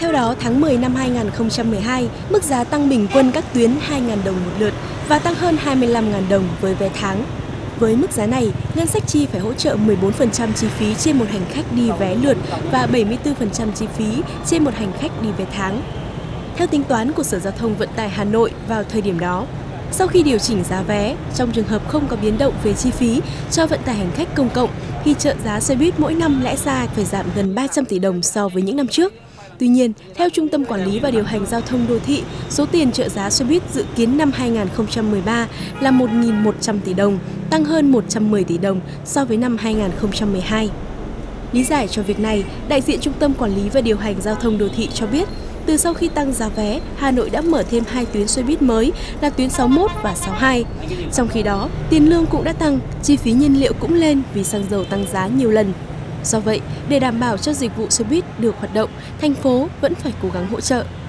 Theo đó, tháng 10 năm 2012, mức giá tăng bình quân các tuyến 2.000 đồng một lượt và tăng hơn 25.000 đồng với vé tháng. Với mức giá này, ngân sách chi phải hỗ trợ 14% chi phí trên một hành khách đi vé lượt và 74% chi phí trên một hành khách đi vé tháng. Theo tính toán của Sở Giao thông Vận tải Hà Nội vào thời điểm đó, sau khi điều chỉnh giá vé, trong trường hợp không có biến động về chi phí cho vận tải hành khách công cộng, thì trợ giá xe buýt mỗi năm lẽ ra phải giảm gần 300 tỷ đồng so với những năm trước. Tuy nhiên, theo Trung tâm Quản lý và Điều hành Giao thông Đô thị, số tiền trợ giá xe buýt dự kiến năm 2013 là 1.100 tỷ đồng, tăng hơn 110 tỷ đồng so với năm 2012. Lý giải cho việc này, đại diện Trung tâm Quản lý và Điều hành Giao thông Đô thị cho biết, từ sau khi tăng giá vé, Hà Nội đã mở thêm 2 tuyến xe buýt mới là tuyến 61 và 62. Trong khi đó, tiền lương cũng đã tăng, chi phí nhiên liệu cũng lên vì xăng dầu tăng giá nhiều lần. Do vậy, để đảm bảo cho dịch vụ xe buýt được hoạt động, thành phố vẫn phải cố gắng hỗ trợ.